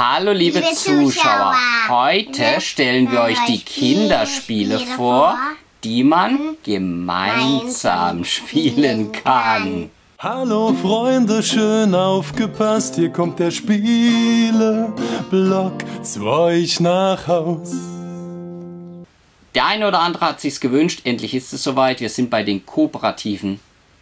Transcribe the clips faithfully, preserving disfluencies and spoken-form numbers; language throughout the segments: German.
Hallo liebe, liebe Zuschauer. Zuschauer, heute wir stellen wir euch die Kinderspiele Spiele vor, die man gemeinsam spielen kann. Hallo Freunde, schön aufgepasst, hier kommt der SpieleBlog zu euch nach Haus. Der eine oder andere hat sich's gewünscht, endlich ist es soweit, wir sind bei den kooperativen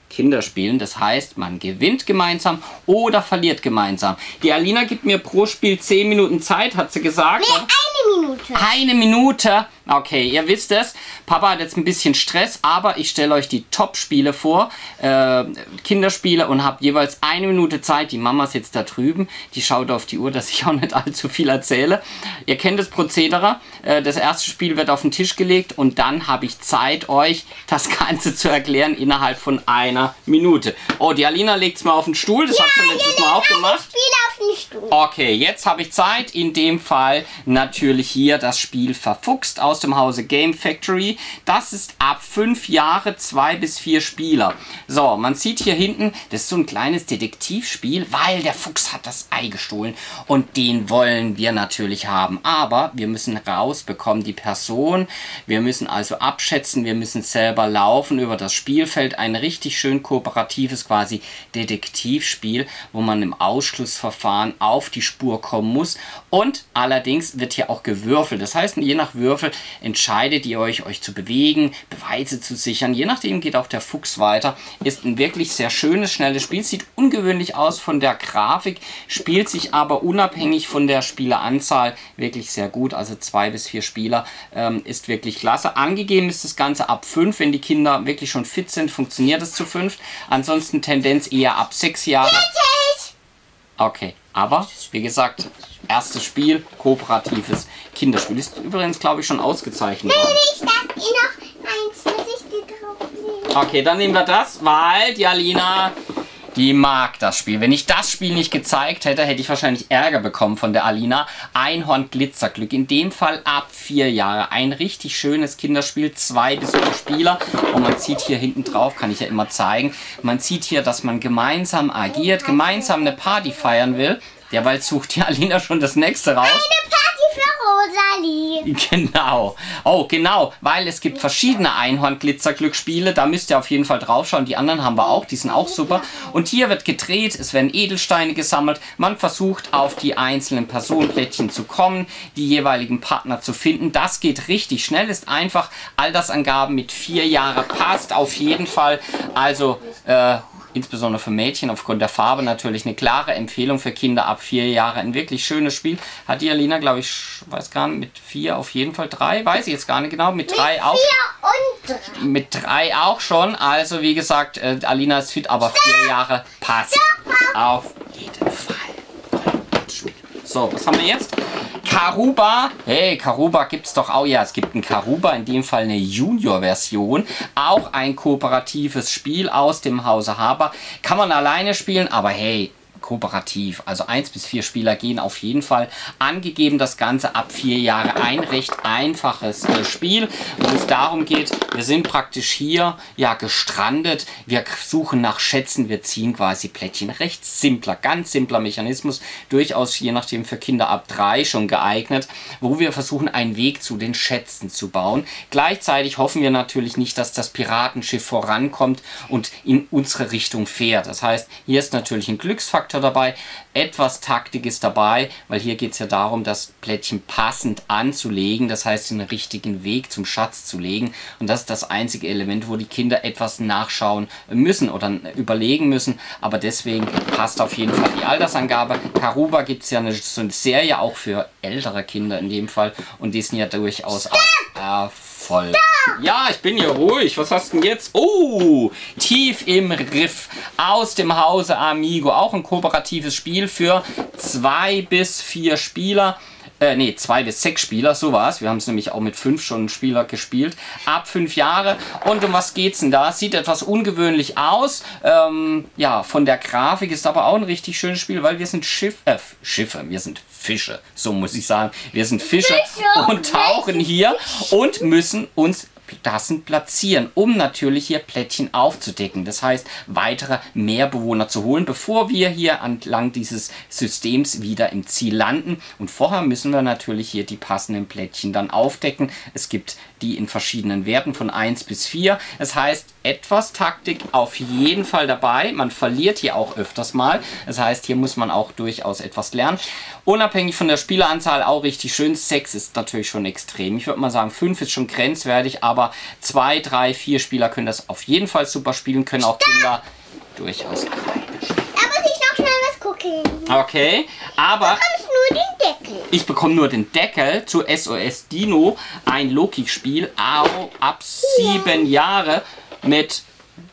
Kinderspielen, das heißt, man gewinnt gemeinsam oder verliert gemeinsam. Die Alina gibt mir pro Spiel zehn Minuten Zeit, hat sie gesagt. Nee, eine Minute. Eine Minute. Okay, ihr wisst es. Papa hat jetzt ein bisschen Stress, aber ich stelle euch die Top-Spiele vor, äh, Kinderspiele, und habe jeweils eine Minute Zeit. Die Mama sitzt da drüben, die schaut auf die Uhr, dass ich auch nicht allzu viel erzähle. Ihr kennt das Prozedere. Äh, das erste Spiel wird auf den Tisch gelegt und dann habe ich Zeit, euch das Ganze zu erklären innerhalb von einer Minute. Oh, die Alina legt es mal auf den Stuhl. Das ja, hat sie letztes Mal auch gemacht. Spiel auf den Stuhl. Okay, jetzt habe ich Zeit. In dem Fall natürlich hier das Spiel Verfuxt aus dem Hause Game Factory. Das ist ab fünf Jahre zwei bis vier Spieler. So, man sieht hier hinten, das ist so ein kleines Detektivspiel, weil der Fuchs hat das Ei gestohlen und den wollen wir natürlich haben. Aber wir müssen rausbekommen die Person, wir müssen also abschätzen, wir müssen selber laufen über das Spielfeld. Ein richtig schön kooperatives quasi Detektivspiel, wo man im Ausschlussverfahren auf die Spur kommen muss, und allerdings wird hier auch gewürfelt. Das heißt, je nach Würfel entscheidet ihr euch, euch zu bewegen, Beweise zu sichern. Je nachdem geht auch der Fuchs weiter. Ist ein wirklich sehr schönes, schnelles Spiel. Sieht ungewöhnlich aus von der Grafik, spielt sich aber unabhängig von der Spieleranzahl wirklich sehr gut. Also zwei bis vier Spieler ähm, ist wirklich klasse. Angegeben ist das Ganze ab fünf. Wenn die Kinder wirklich schon fit sind, funktioniert es zu fünf. Ansonsten Tendenz eher ab sechs Jahre. Okay, aber wie gesagt, erstes Spiel, kooperatives Kinderspiel. Ist übrigens, glaube ich, schon ausgezeichnet. Nein, ich darf eh noch eins, muss ich dir drauf nehmen. Okay, dann nehmen wir das, weil die Alina, die mag das Spiel. Wenn ich das Spiel nicht gezeigt hätte, hätte ich wahrscheinlich Ärger bekommen von der Alina. Einhorn Glitzerglück, in dem Fall ab vier Jahre. Ein richtig schönes Kinderspiel, zwei bis vier Spieler. Und man sieht hier hinten drauf, kann ich ja immer zeigen, man sieht hier, dass man gemeinsam agiert, gemeinsam eine Party feiern will. Derweil sucht die Alina schon das nächste raus. Eine Party für Rosalie. Genau. Oh, genau. Weil es gibt verschiedene Einhorn-Glitzerglück-Spiele. Da müsst ihr auf jeden Fall drauf schauen. Die anderen haben wir auch. Die sind auch super. Und hier wird gedreht. Es werden Edelsteine gesammelt. Man versucht, auf die einzelnen Personenplättchen zu kommen. Die jeweiligen Partner zu finden. Das geht richtig schnell. Ist einfach. Altersangaben mit vier Jahre passt auf jeden Fall. Also, äh... insbesondere für Mädchen, aufgrund der Farbe natürlich eine klare Empfehlung für Kinder ab vier Jahre. Ein wirklich schönes Spiel. Hat die Alina, glaube ich, weiß gar nicht, mit vier auf jeden Fall, drei, weiß ich jetzt gar nicht genau, mit, mit drei auch. Vier und drei. Mit drei auch schon. Also wie gesagt, äh, Alina ist fit, aber vier Jahre passt. Auf jeden Fall. So, was haben wir jetzt? Karuba. Hey, Karuba gibt es doch auch. Ja, es gibt ein Karuba, in dem Fall eine Junior-Version. Auch ein kooperatives Spiel aus dem Hause Haba. Kann man alleine spielen, aber hey, kooperativ. Also eins bis vier Spieler gehen auf jeden Fall. Angegeben das Ganze ab vier Jahre. Ein recht einfaches Spiel, wo es darum geht, wir sind praktisch hier ja gestrandet. Wir suchen nach Schätzen, wir ziehen quasi Plättchen. Recht simpler, ganz simpler Mechanismus. Durchaus je nachdem für Kinder ab drei schon geeignet, wo wir versuchen, einen Weg zu den Schätzen zu bauen. Gleichzeitig hoffen wir natürlich nicht, dass das Piratenschiff vorankommt und in unsere Richtung fährt. Das heißt, hier ist natürlich ein Glücksfaktor dabei, etwas Taktik ist dabei, weil hier geht es ja darum, das Plättchen passend anzulegen, das heißt den richtigen Weg zum Schatz zu legen, und das ist das einzige Element, wo die Kinder etwas nachschauen müssen oder überlegen müssen, aber deswegen passt auf jeden Fall die Altersangabe. Karuba gibt es ja eine, so eine Serie auch für ältere Kinder in dem Fall, und die sind ja durchaus auch erfolgreich. Ja, ich bin hier ruhig. Was hast du denn jetzt? Oh, Tief im Riff aus dem Hause Amigo. Auch ein kooperatives Spiel für zwei bis vier Spieler. Äh, nee, zwei bis sechs Spieler, so war es. Wir haben es nämlich auch mit fünf schon Spieler gespielt. Ab fünf Jahre. Und um was geht's denn da? Sieht etwas ungewöhnlich aus. Ähm, ja, von der Grafik ist aber auch ein richtig schönes Spiel, weil wir sind Schiff, äh, Schiffe, wir sind Fische. So muss ich sagen. Wir sind Fische und tauchen hier und müssen uns Tassen platzieren, um natürlich hier Plättchen aufzudecken. Das heißt, weitere Meerbewohner zu holen, bevor wir hier entlang dieses Systems wieder im Ziel landen. Und vorher müssen wir natürlich hier die passenden Plättchen dann aufdecken. Es gibt die in verschiedenen Werten von eins bis vier. Das heißt, etwas Taktik auf jeden Fall dabei. Man verliert hier auch öfters mal. Das heißt, hier muss man auch durchaus etwas lernen. Unabhängig von der Spieleranzahl auch richtig schön. sechs ist natürlich schon extrem. Ich würde mal sagen, fünf ist schon grenzwertig, aber zwei, drei, vier Spieler können das auf jeden Fall super spielen, können auch Kinder durchaus alleine spielen. Da muss ich noch schnell was gucken. Okay, aber... Ich bekomme nur den Deckel zu S O S Dino, ein Loki-Spiel, ab sieben Jahre mit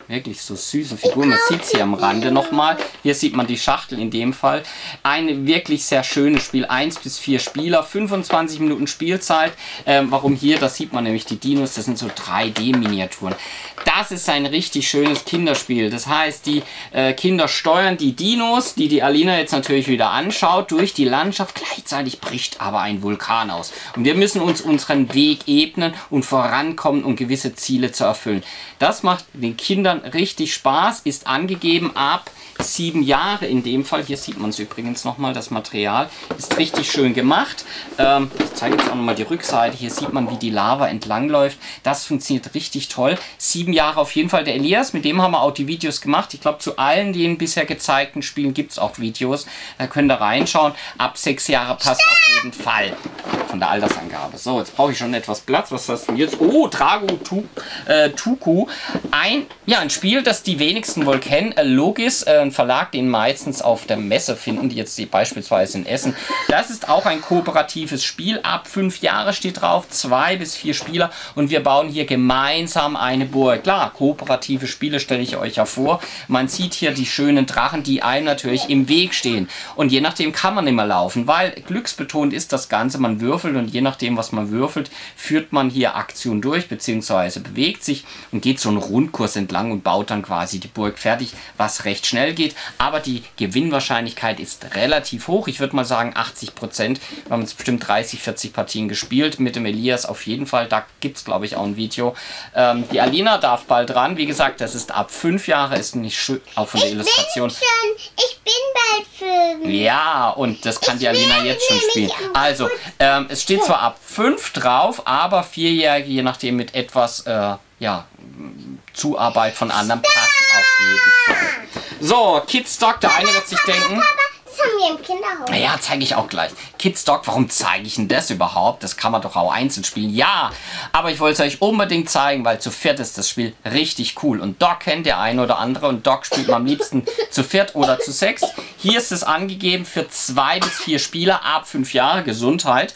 wirklich so süßen Figuren. Man sieht es hier am Rande nochmal. Hier sieht man die Schachtel in dem Fall. Ein wirklich sehr schönes Spiel, eins bis vier Spieler, fünfundzwanzig Minuten Spielzeit. Ähm, warum hier? Das sieht man nämlich die Dinos, das sind so drei D-Miniaturen. Das ist ein richtig schönes Kinderspiel. Das heißt, die äh, Kinder steuern die Dinos, die die Alina jetzt natürlich wieder anschaut, durch die Landschaft. Gleichzeitig bricht aber ein Vulkan aus. Und wir müssen uns unseren Weg ebnen und vorankommen, um gewisse Ziele zu erfüllen. Das macht den Kindern richtig Spaß, ist angegeben ab sieben Jahre in dem Fall. Hier sieht man es übrigens nochmal, das Material ist richtig schön gemacht. Ähm, ich zeige jetzt auch nochmal die Rückseite. Hier sieht man, wie die Lava entlangläuft. Das funktioniert richtig toll. Sieben Jahre auf jeden Fall. Der Elias, mit dem haben wir auch die Videos gemacht. Ich glaube, zu allen den bisher gezeigten Spielen gibt es auch Videos. Da könnt ihr reinschauen. Ab sechs Jahre passt auf jeden Fall von der Altersangabe. So, jetzt brauche ich schon etwas Platz. Was hast du jetzt? Oh, Drago Tuku. Ein, ja, ein Spiel, das die wenigsten wohl kennen. Logis, ein Verlag, den meistens auf der Messe finden, die jetzt die beispielsweise in Essen. Das ist auch ein kooperatives Spiel. Ab fünf Jahre steht drauf, zwei bis vier Spieler und wir bauen hier gemeinsam eine Burg. Klar, kooperative Spiele stelle ich euch ja vor. Man sieht hier die schönen Drachen, die einem natürlich im Weg stehen. Und je nachdem kann man immer laufen, weil glücksbetont ist das Ganze. Man würfelt und je nachdem, was man würfelt, führt man hier Aktionen durch, beziehungsweise bewegt sich und geht so einen Rundkurs entlang und baut dann quasi die Burg fertig, was recht schnell geht, aber die Gewinnwahrscheinlichkeit ist relativ hoch. Ich würde mal sagen achtzig Prozent. Wir haben jetzt bestimmt dreißig, vierzig Partien gespielt. Mit dem Elias auf jeden Fall. Da gibt es, glaube ich, auch ein Video. Ähm, die Alina darf bald ran. Wie gesagt, das ist ab fünf Jahre. Ist nicht schön, auch von der ich Illustration. Bin schon, ich bin bald fünf. Ja, und das kann ich die Alina jetzt schon spielen. Also, ähm, es steht zwar ab fünf drauf, aber vierjährige, je nachdem, mit etwas, äh, ja, Zuarbeit von anderen passt auf jeden Fall. So, Kids Dog, der eine wird sich denken... Das haben wir im Kinderhaus. Naja, zeige ich auch gleich. Kids Dog, warum zeige ich denn das überhaupt? Das kann man doch auch einzeln spielen. Ja, aber ich wollte es euch unbedingt zeigen, weil zu viert ist das Spiel richtig cool. Und Dog kennt der eine oder andere und Dog spielt man am liebsten zu viert oder zu sechs. Hier ist es angegeben für zwei bis vier Spieler ab fünf Jahre. Gesundheit.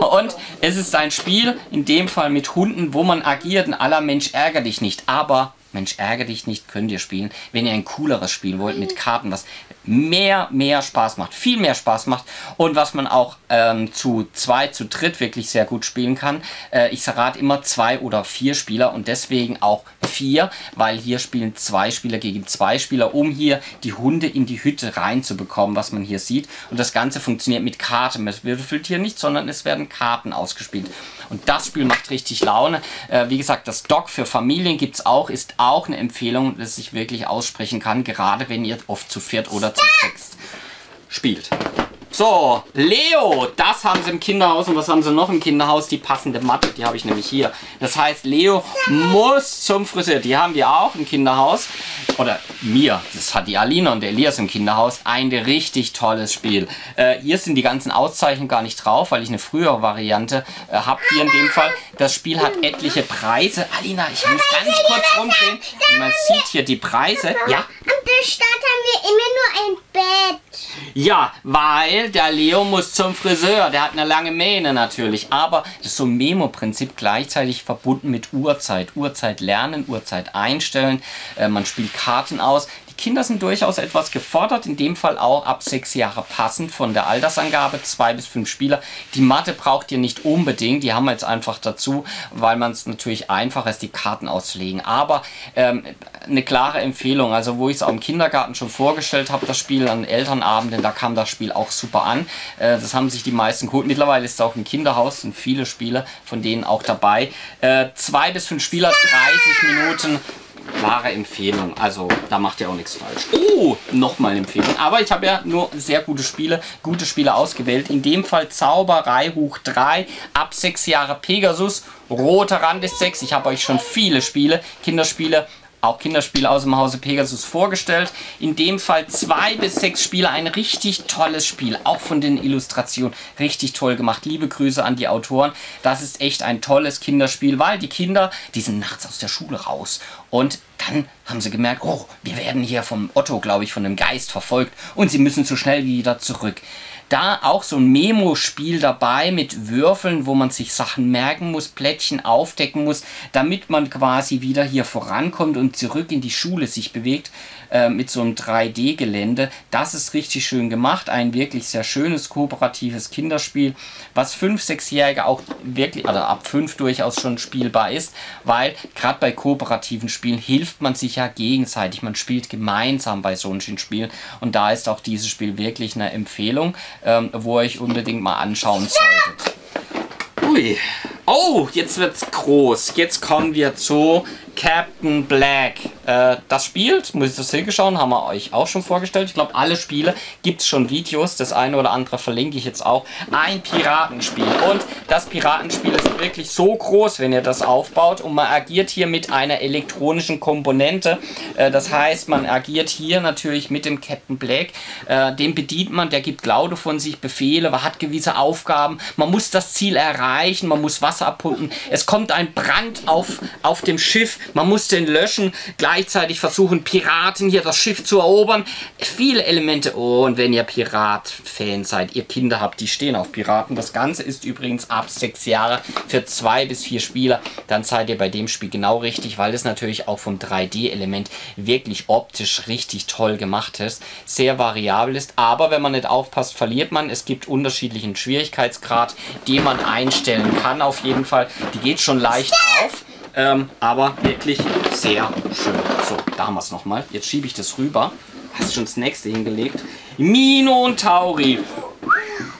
Und es ist ein Spiel, in dem Fall mit Hunden, wo man agiert. Und aller Mensch ärgere dich nicht, aber... Mensch, ärgere dich nicht, könnt ihr spielen, wenn ihr ein cooleres Spiel wollt mit Karten, was mehr, mehr Spaß macht, viel mehr Spaß macht und was man auch ähm, zu zwei, zu dritt wirklich sehr gut spielen kann. Äh, ich rate immer zwei oder vier Spieler und deswegen auch vier, weil hier spielen zwei Spieler gegen zwei Spieler, um hier die Hunde in die Hütte reinzubekommen, was man hier sieht. Und das Ganze funktioniert mit Karten. Es würfelt hier nicht, sondern es werden Karten ausgespielt. Und das Spiel macht richtig Laune. Äh, wie gesagt, das Dog für Familien gibt es auch, ist auch eine Empfehlung, dass ich wirklich aussprechen kann, gerade wenn ihr oft zu viert oder zu sechst spielt. So, Leo, das haben sie im Kinderhaus und was haben sie noch im Kinderhaus? Die passende Matte, die habe ich nämlich hier. Das heißt, Leo muss zum Friseur. Die haben wir auch im Kinderhaus. Oder mir, das hat die Alina und der Elias im Kinderhaus. Ein richtig tolles Spiel. Äh, hier sind die ganzen Auszeichnungen gar nicht drauf, weil ich eine frühere Variante äh, habe hier in dem Fall. Das Spiel hat etliche Preise. Alina, ich muss ganz kurz rumdrehen. Man sieht hier die Preise. Ja. Am Start haben wir immer nur ein Bett. Ja, weil der Leo muss zum Friseur. Der hat eine lange Mähne natürlich. Aber das ist so ein Memo-Prinzip gleichzeitig verbunden mit Uhrzeit. Uhrzeit lernen, Uhrzeit einstellen. Äh, man spielt Karten aus. Die Kinder sind durchaus etwas gefordert, in dem Fall auch ab sechs Jahre passend von der Altersangabe, zwei bis fünf Spieler. Die Mathe braucht ihr nicht unbedingt, die haben wir jetzt einfach dazu, weil man es natürlich einfacher ist, die Karten auszulegen. Aber ähm, eine klare Empfehlung, also wo ich es auch im Kindergarten schon vorgestellt habe, das Spiel an Elternabenden, da kam das Spiel auch super an. Äh, das haben sich die meisten geholt. Mittlerweile ist es auch im Kinderhaus, sind viele Spieler von denen auch dabei. Äh, zwei bis fünf Spieler, dreißig Minuten. Klare Empfehlung, also da macht ihr auch nichts falsch. Oh, nochmal Empfehlung. Aber ich habe ja nur sehr gute Spiele, gute Spiele ausgewählt. In dem Fall Zauberei hoch drei, ab sechs Jahre Pegasus, roter Rand ist sechs. Ich habe euch schon viele Spiele, Kinderspiele, auch Kinderspiele aus dem Hause Pegasus vorgestellt. In dem Fall zwei bis sechs Spieler, ein richtig tolles Spiel, auch von den Illustrationen richtig toll gemacht. Liebe Grüße an die Autoren. Das ist echt ein tolles Kinderspiel, weil die Kinder, die sind nachts aus der Schule raus und dann haben sie gemerkt, oh, wir werden hier vom Otto, glaube ich, von dem Geist verfolgt und sie müssen so schnell wie wieder zurück. Da auch so ein Memo-Spiel dabei mit Würfeln, wo man sich Sachen merken muss, Plättchen aufdecken muss, damit man quasi wieder hier vorankommt und zurück in die Schule sich bewegt äh, mit so einem drei D Gelände. Das ist richtig schön gemacht, ein wirklich sehr schönes kooperatives Kinderspiel, was fünf-, sechsjährige auch wirklich, also ab fünf durchaus schon spielbar ist, weil gerade bei kooperativen Spielen hilft man sich ja gegenseitig. Man spielt gemeinsam bei solchen Spielen und da ist auch dieses Spiel wirklich eine Empfehlung, Ähm, wo ihr euch unbedingt mal anschauen solltet. Ui. Oh, jetzt wird's groß. Jetzt kommen wir zu Captain Black. Äh, das spielt, muss ich das hingeschauen, haben wir euch auch schon vorgestellt. Ich glaube, alle Spiele gibt es schon Videos. Das eine oder andere verlinke ich jetzt auch. Ein Piratenspiel. Und das Piratenspiel ist wirklich so groß, wenn ihr das aufbaut. Und man agiert hier mit einer elektronischen Komponente. Äh, das heißt, man agiert hier natürlich mit dem Captain Black. Äh, den bedient man, der gibt Laute von sich, Befehle, man hat gewisse Aufgaben. Man muss das Ziel erreichen, man muss Wasser abpumpen. Es kommt ein Brand auf, auf dem Schiff. Man muss den löschen, gleichzeitig versuchen Piraten hier das Schiff zu erobern. Viele Elemente. Oh, und wenn ihr Pirat-Fan seid, ihr Kinder habt, die stehen auf Piraten. Das Ganze ist übrigens ab sechs Jahre für zwei bis vier Spieler. Dann seid ihr bei dem Spiel genau richtig, weil es natürlich auch vom drei D Element wirklich optisch richtig toll gemacht ist. Sehr variabel ist, aber wenn man nicht aufpasst, verliert man. Es gibt unterschiedlichen Schwierigkeitsgrad, den man einstellen kann auf jeden Fall. Die geht schon leicht auf. Ähm, aber wirklich sehr schön. So, da haben wir es nochmal. Jetzt schiebe ich das rüber. Hast schon das nächste hingelegt. Mino und Tauri.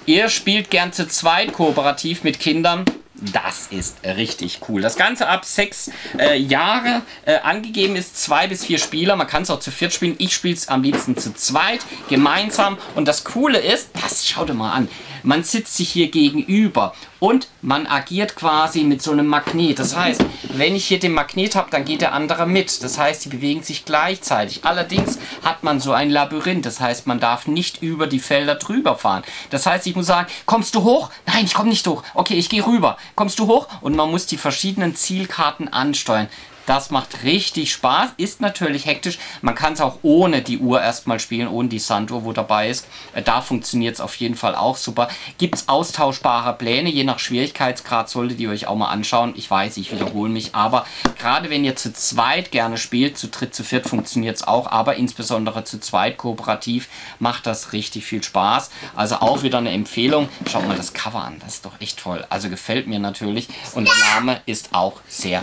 Ihr spielt gern zu zweit kooperativ mit Kindern. Das ist richtig cool. Das Ganze ab sechs äh, Jahre äh, angegeben ist zwei bis vier Spieler. Man kann es auch zu viert spielen. Ich spiele es am liebsten zu zweit, gemeinsam. Und das Coole ist, das schaut ihr mal an. Man sitzt sich hier gegenüber und man agiert quasi mit so einem Magnet. Das heißt, wenn ich hier den Magnet habe, dann geht der andere mit. Das heißt, die bewegen sich gleichzeitig. Allerdings hat man so ein Labyrinth. Das heißt, man darf nicht über die Felder drüber fahren. Das heißt, ich muss sagen, kommst du hoch? Nein, ich komme nicht hoch. Okay, ich gehe rüber. Kommst du hoch? Und man muss die verschiedenen Zielkarten ansteuern. Das macht richtig Spaß, ist natürlich hektisch. Man kann es auch ohne die Uhr erstmal spielen, ohne die Sanduhr, wo dabei ist. Da funktioniert es auf jeden Fall auch super. Gibt es austauschbare Pläne, je nach Schwierigkeitsgrad solltet ihr euch auch mal anschauen. Ich weiß, ich wiederhole mich, aber gerade wenn ihr zu zweit gerne spielt, zu dritt, zu viert funktioniert es auch, aber insbesondere zu zweit kooperativ macht das richtig viel Spaß. Also auch wieder eine Empfehlung. Schaut mal das Cover an, das ist doch echt toll. Also gefällt mir natürlich und der Name ist auch sehr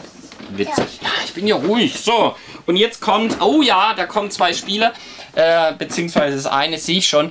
witzig. Ja, ich bin ja ruhig. So, und jetzt kommt, oh ja, da kommen zwei Spiele, äh, beziehungsweise das eine sehe ich schon.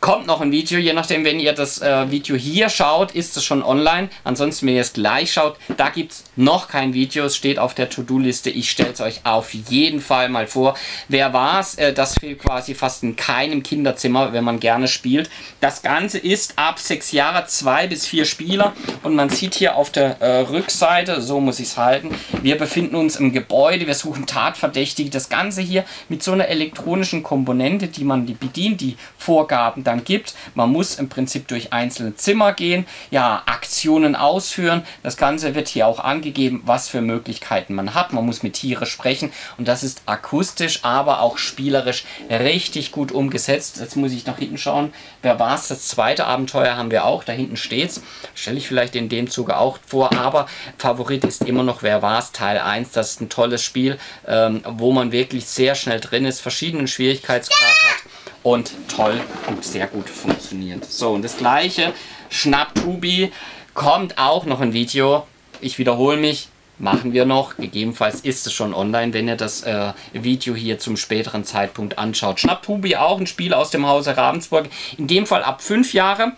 Kommt noch ein Video, je nachdem, wenn ihr das äh, Video hier schaut, ist es schon online. Ansonsten, wenn ihr es gleich schaut, da gibt es noch kein Video. Es steht auf der To-Do-Liste. Ich stelle es euch auf jeden Fall mal vor. Wer war's? Äh, das fehlt quasi fast in keinem Kinderzimmer, wenn man gerne spielt. Das Ganze ist ab sechs Jahre, zwei bis vier Spieler. Und man sieht hier auf der äh, Rückseite, so muss ich es halten, wir befinden uns im Gebäude, wir suchen Tatverdächtige. Das Ganze hier mit so einer elektronischen Komponente, die man bedient, die Vorgaben dann gibt. Man muss im Prinzip durch einzelne Zimmer gehen, ja, Aktionen ausführen. Das Ganze wird hier auch angegeben, was für Möglichkeiten man hat. Man muss mit Tieren sprechen und das ist akustisch, aber auch spielerisch richtig gut umgesetzt. Jetzt muss ich nach hinten schauen. Wer war's? Das zweite Abenteuer haben wir auch. Da hinten steht's. Stelle ich vielleicht in dem Zuge auch vor, aber Favorit ist immer noch Wer war's? Teil eins. Das ist ein tolles Spiel, ähm, wo man wirklich sehr schnell drin ist, verschiedenen Schwierigkeitsgrad hat und toll und sehr gut funktioniert. So, und das gleiche, Schnappt Hubi! Kommt auch noch ein Video. Ich wiederhole mich, machen wir noch. Gegebenenfalls ist es schon online, wenn ihr das äh, Video hier zum späteren Zeitpunkt anschaut. Schnappt Hubi!, auch ein Spiel aus dem Hause Ravensburger. In dem Fall ab fünf Jahre.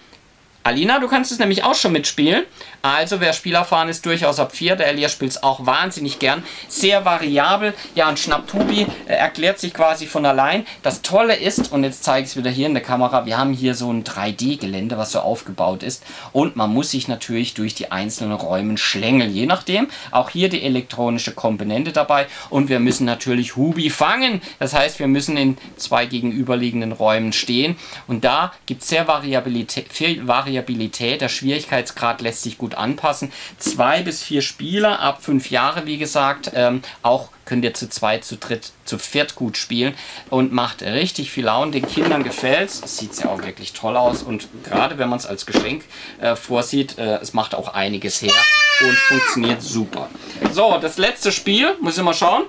Alina, du kannst es nämlich auch schon mitspielen. Also wer spielerfahren ist, durchaus ab vier. Der Elias spielt es auch wahnsinnig gern. Sehr variabel. Ja, und Schnappt Hubi! Äh, erklärt sich quasi von allein. Das Tolle ist, und jetzt zeige ich es wieder hier in der Kamera, wir haben hier so ein drei D Gelände, was so aufgebaut ist. Und man muss sich natürlich durch die einzelnen Räume schlängeln. Je nachdem. Auch hier die elektronische Komponente dabei. Und wir müssen natürlich Hubi fangen. Das heißt, wir müssen in zwei gegenüberliegenden Räumen stehen. Und da gibt es sehr Variabilität. Viel Variabilität. Der Schwierigkeitsgrad lässt sich gut anpassen. Zwei bis vier Spieler ab fünf Jahre, wie gesagt, ähm, auch könnt ihr zu zweit, zu dritt, zu viert gut spielen und macht richtig viel Laune. Den Kindern gefällt es. Sieht ja auch wirklich toll aus und gerade wenn man es als Geschenk äh, vorsieht, äh, es macht auch einiges her und funktioniert super. So, das letzte Spiel, muss ich mal schauen.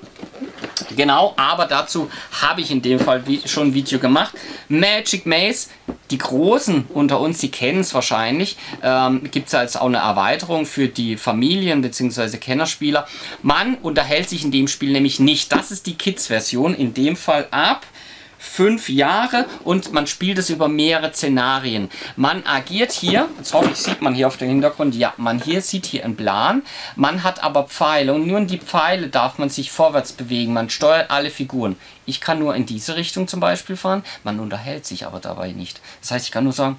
Genau, aber dazu habe ich in dem Fall schon ein Video gemacht. Magic Maze, die Großen unter uns, die kennen es wahrscheinlich. Ähm, Gibt es als auch eine Erweiterung für die Familien bzw. Kennerspieler. Man unterhält sich in dem Spiel nämlich nicht. Das ist die Kids-Version, in dem Fall ab fünf Jahre und man spielt es über mehrere Szenarien. Man agiert hier, jetzt hoffe ich, sieht man hier auf dem Hintergrund, ja, man hier sieht hier einen Plan, man hat aber Pfeile und nur in die Pfeile darf man sich vorwärts bewegen, man steuert alle Figuren. Ich kann nur in diese Richtung zum Beispiel fahren, man unterhält sich aber dabei nicht. Das heißt, ich kann nur sagen,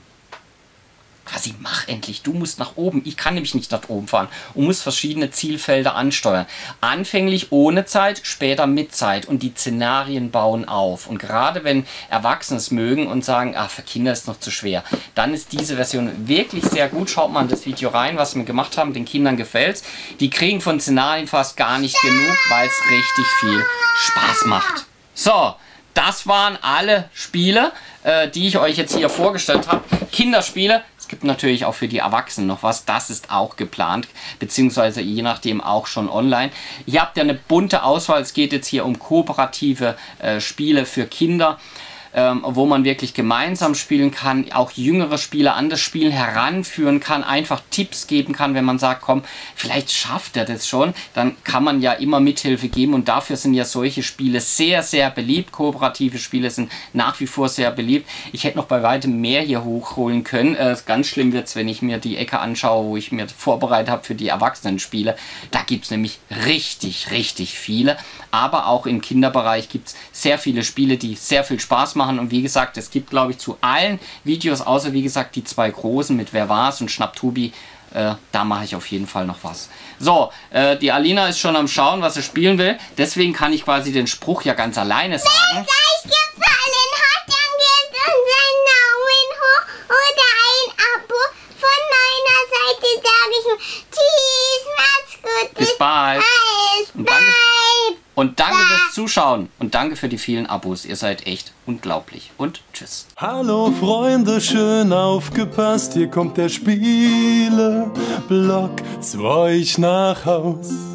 quasi, mach endlich, du musst nach oben. Ich kann nämlich nicht nach oben fahren und muss verschiedene Zielfelder ansteuern. Anfänglich ohne Zeit, später mit Zeit und die Szenarien bauen auf. Und gerade wenn Erwachsene es mögen und sagen, ach, für Kinder ist noch zu schwer, dann ist diese Version wirklich sehr gut. Schaut mal in das Video rein, was wir gemacht haben. Den Kindern gefällt es. Die kriegen von Szenarien fast gar nicht genug, weil es richtig viel Spaß macht. So, das waren alle Spiele, die ich euch jetzt hier vorgestellt habe. Kinderspiele. Gibt natürlich auch für die Erwachsenen noch was. Das ist auch geplant, beziehungsweise je nachdem auch schon online. Ihr habt ja eine bunte Auswahl. Es geht jetzt hier um kooperative äh, Spiele für Kinder, ähm, wo man wirklich gemeinsam spielen kann, auch jüngere Spieler an das Spiel heranführen kann, einfach Tipps geben kann, wenn man sagt, komm, vielleicht schafft er das schon. Dann kann man ja immer Mithilfe geben und dafür sind ja solche Spiele sehr, sehr beliebt. Kooperative Spiele sind nach wie vor sehr beliebt. Ich hätte noch bei weitem mehr hier hochholen können. Äh, ganz schlimm wird es, wenn ich mir die Ecke anschaue, wo ich mir vorbereitet habe für die Erwachsenenspiele. Da gibt es nämlich richtig, richtig viele. Aber auch im Kinderbereich gibt es sehr viele Spiele, die sehr viel Spaß machen. Und wie gesagt, es gibt, glaube ich, zu allen Videos, außer wie gesagt die zwei großen mit Wer war's und Schnappt Hubi!, äh, da mache ich auf jeden Fall noch was. So, äh, die Alina ist schon am Schauen, was sie spielen will. Deswegen kann ich quasi den Spruch ja ganz alleine sagen. Wer gleich gefallen hat, dann gebt uns einen Daumen hoch oder ein Abo. Von meiner Seite sage ich nur tschüss, macht's gut. Bis bald. Und danke, und danke fürs Zuschauen und danke für die vielen Abos. Ihr seid echt unglaublich und tschüss. Hallo Freunde, schön aufgepasst. Hier kommt der SpieleBlog zu euch nach Haus.